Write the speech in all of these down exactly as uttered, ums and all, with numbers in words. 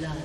blood.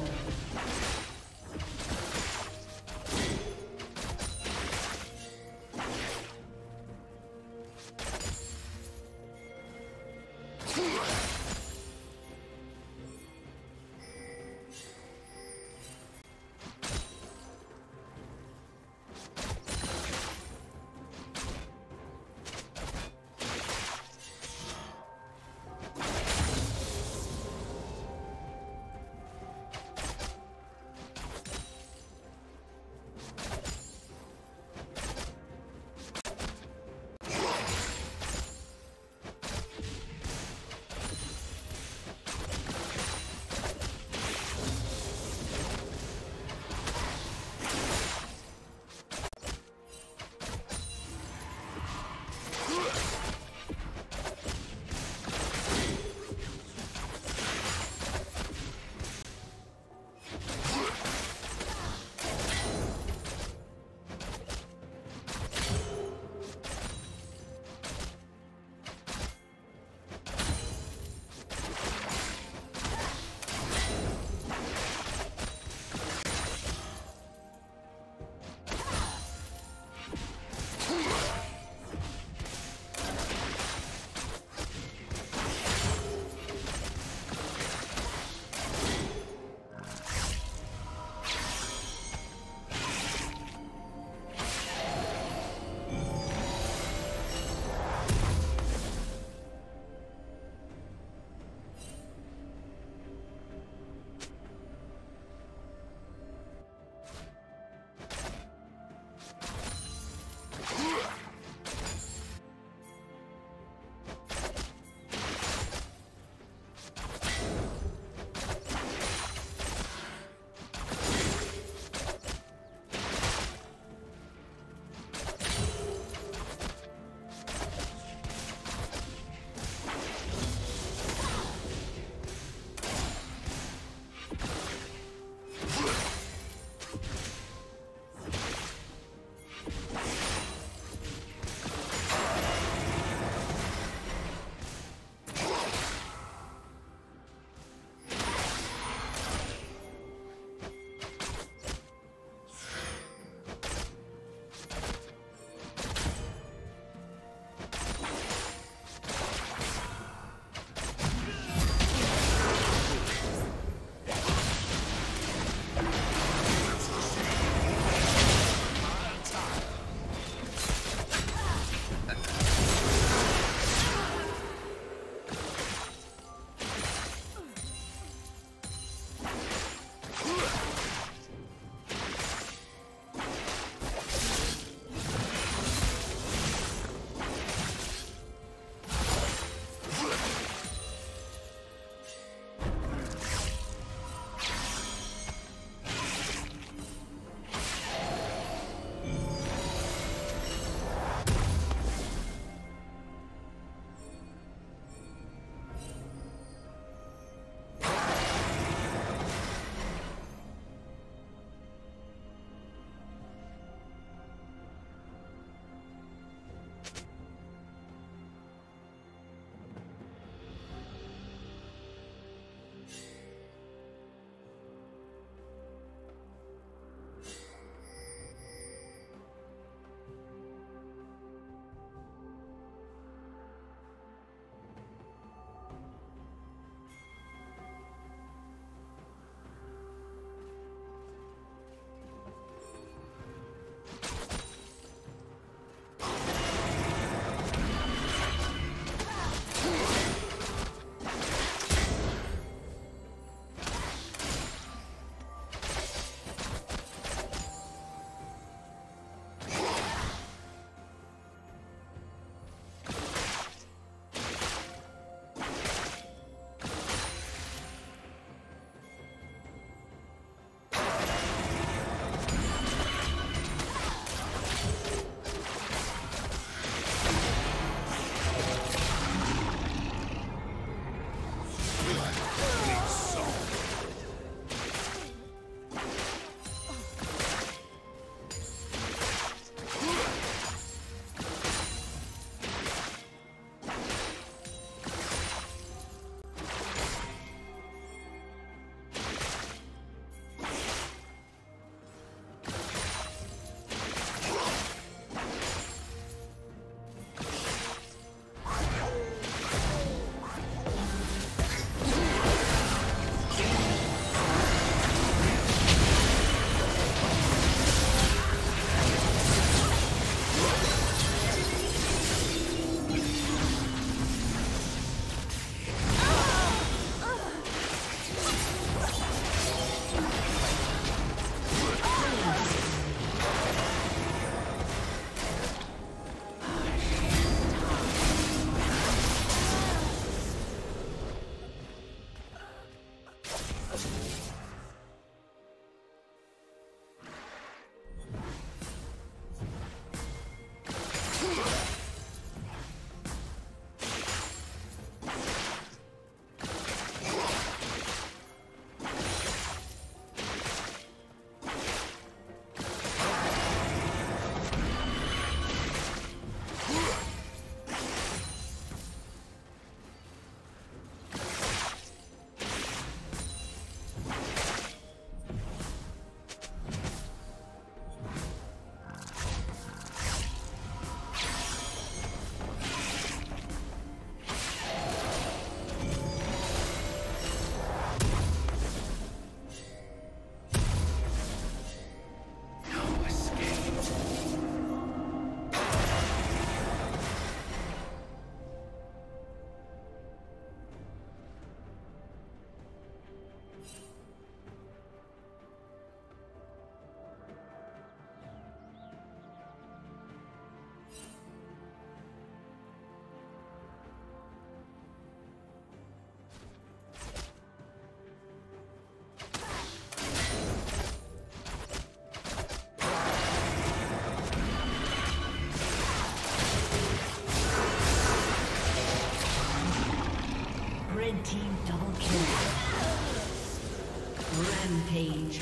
Rampage.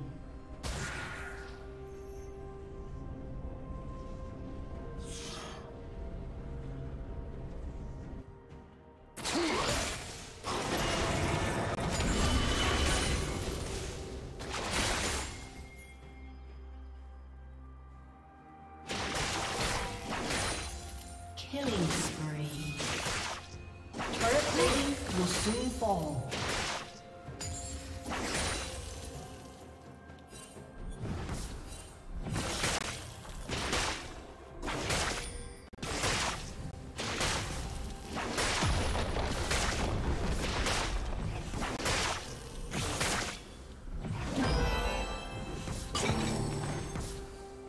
Killing spree. Turret plating will soon fall.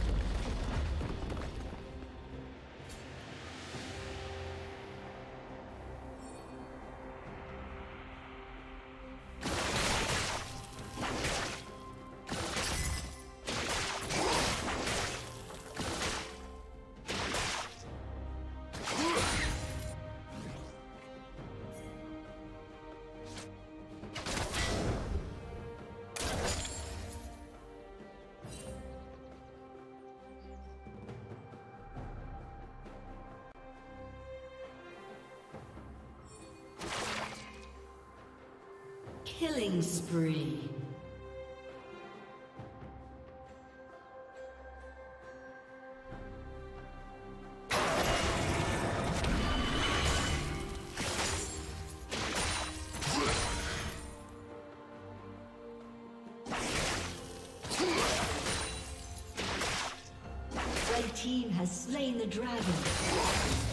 Killing spree. Red team has slain the dragon.